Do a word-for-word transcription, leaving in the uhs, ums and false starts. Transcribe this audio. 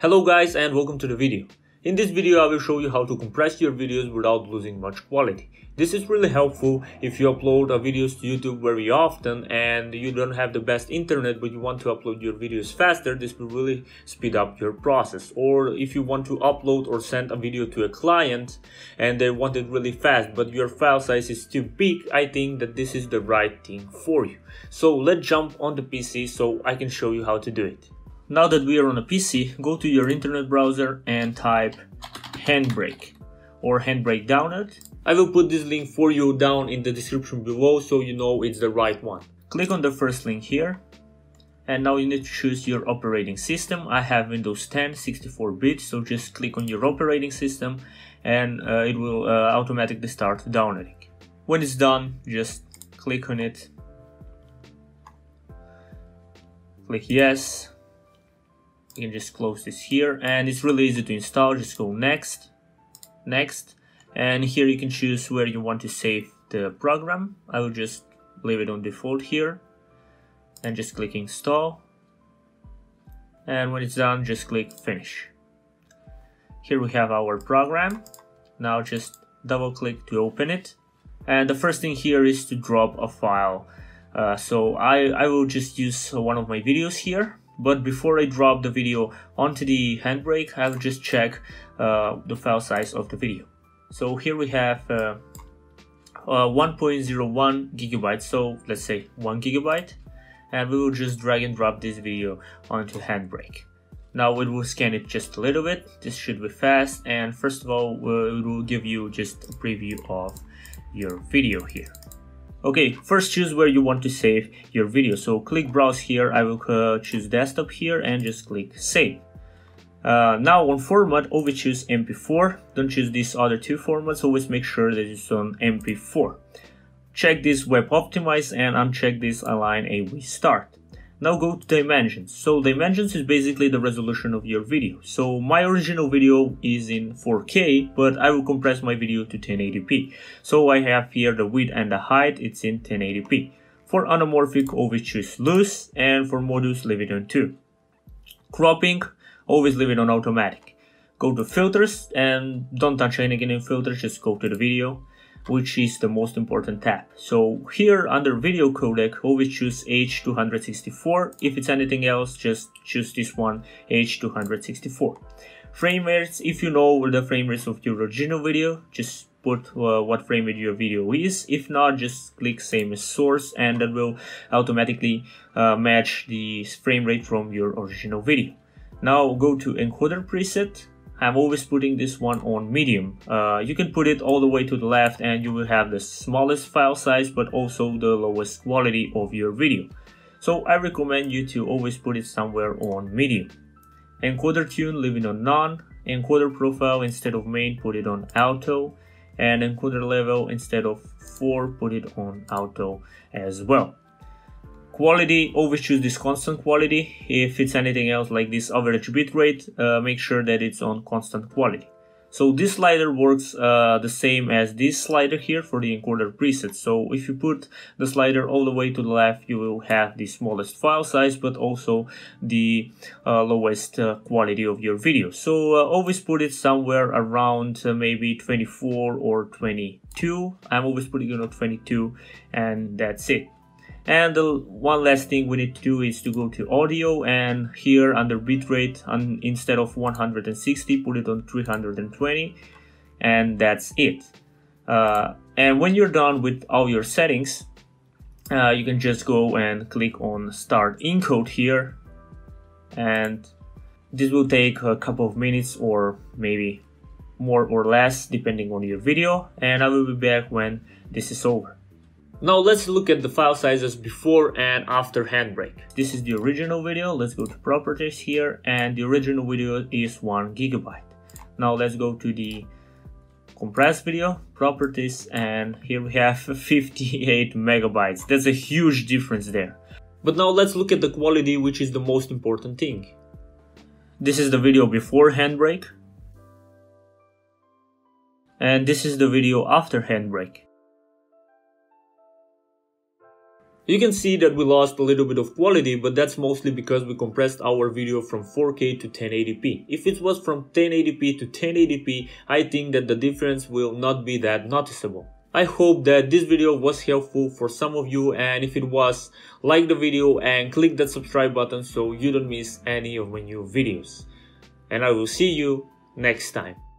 Hello guys and welcome to the video. In this video I will show you how to compress your videos without losing much quality. This is really helpful if you upload a videos to YouTube very often and you don't have the best internet but you want to upload your videos faster. This will really speed up your process. Or if you want to upload or send a video to a client and they want it really fast but your file size is too big, I think that this is the right thing for you. So let's jump on the P C so I can show you how to do it. Now that we are on a P C, go to your internet browser and type HandBrake or HandBrake download. I will put this link for you down in the description below so you know it's the right one. Click on the first link here and now you need to choose your operating system. I have Windows ten sixty-four bit, so just click on your operating system and uh, it will uh, automatically start downloading. When it's done, just click on it, click yes. You can just close this here and it's really easy to install. Just go next, next, and here you can choose where you want to save the program. I will just leave it on default here and just click install, and when it's done just click finish. Here we have our program. Now just double click to open it, and the first thing here is to drop a file. Uh, so I, I will just use one of my videos here. But before I drop the video onto the HandBrake, I'll just check uh, the file size of the video. So here we have uh, uh, one point zero one gigabytes, so let's say one gigabyte, and we will just drag and drop this video onto HandBrake. Now it will scan it just a little bit. This should be fast, and first of all uh, it will give you just a preview of your video here. Okay, first choose where you want to save your video. So click browse here, I will uh, choose desktop here and just click save. Uh, now on format, always choose M P four. Don't choose these other two formats, always make sure that it's on M P four. Check this web optimize and uncheck this align A W start. Now go to dimensions. So dimensions is basically the resolution of your video. So my original video is in four K, but I will compress my video to ten eighty p. So I have here the width and the height, it's in ten eighty p. For anamorphic, always choose loose, and for modus, leave it on two. Cropping, always leave it on automatic. Go to filters and don't touch anything in filters, just go to the video, which is the most important tab. So here under video codec, always choose H two sixty-four. If it's anything else, just choose this one, H two sixty-four. Frame rates, if you know the frame rates of your original video, just put uh, what frame rate your video is. If not, just click same as source and that will automatically uh, match the frame rate from your original video. Now go to encoder preset. I'm always putting this one on medium. Uh, you can put it all the way to the left and you will have the smallest file size but also the lowest quality of your video. So I recommend you to always put it somewhere on medium. Encoder tune, leave it on none. Encoder profile, instead of main, put it on auto. And encoder level, instead of four, put it on auto as well. Quality, always choose this constant quality. If it's anything else like this average bitrate, uh, make sure that it's on constant quality. So this slider works uh, the same as this slider here for the encoder preset. So if you put the slider all the way to the left, you will have the smallest file size, but also the uh, lowest uh, quality of your video. So uh, always put it somewhere around uh, maybe twenty-four or twenty-two. I'm always putting it on twenty-two and that's it. And the one last thing we need to do is to go to audio and here under bitrate, and instead of one hundred sixty, put it on three hundred twenty, and that's it. Uh, and when you're done with all your settings, uh, you can just go and click on start encode here, and this will take a couple of minutes or maybe more or less depending on your video, and I will be back when this is over. Now let's look at the file sizes before and after HandBrake. This is the original video. Let's go to properties here, and the original video is one gigabyte. Now let's go to the compressed video, properties, and here we have fifty-eight megabytes. That's a huge difference there. But now let's look at the quality, which is the most important thing. This is the video before HandBrake, and this is the video after HandBrake. You can see that we lost a little bit of quality, but that's mostly because we compressed our video from four K to ten eighty p. If it was from ten eighty p to ten eighty p, I think that the difference will not be that noticeable. I hope that this video was helpful for some of you, and if it was, like the video and click that subscribe button so you don't miss any of my new videos. And I will see you next time.